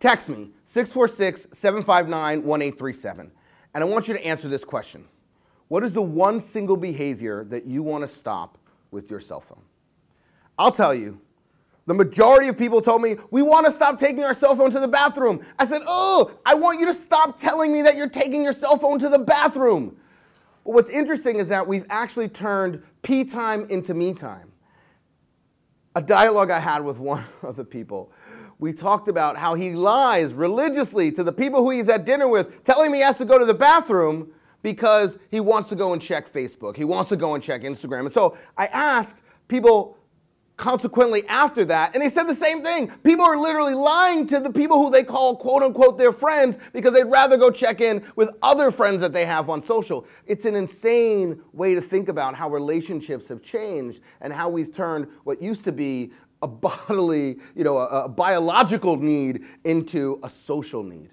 Text me, 646-759-1837. And I want you to answer this question. What is the one single behavior that you want to stop with your cell phone? I'll tell you, the majority of people told me, we want to stop taking our cell phone to the bathroom. I said, oh, I want you to stop telling me that you're taking your cell phone to the bathroom. But what's interesting is that we've actually turned pee time into me time. A dialogue I had with one of the people, we talked about how he lies religiously to the people who he's at dinner with, telling me he has to go to the bathroom because he wants to go and check Facebook. He wants to go and check Instagram. And so I asked people consequently after that, and they said the same thing. People are literally lying to the people who they call, quote unquote, their friends, because they'd rather go check in with other friends that they have on social. It's an insane way to think about how relationships have changed and how we've turned what used to be a bodily, a biological need into a social need.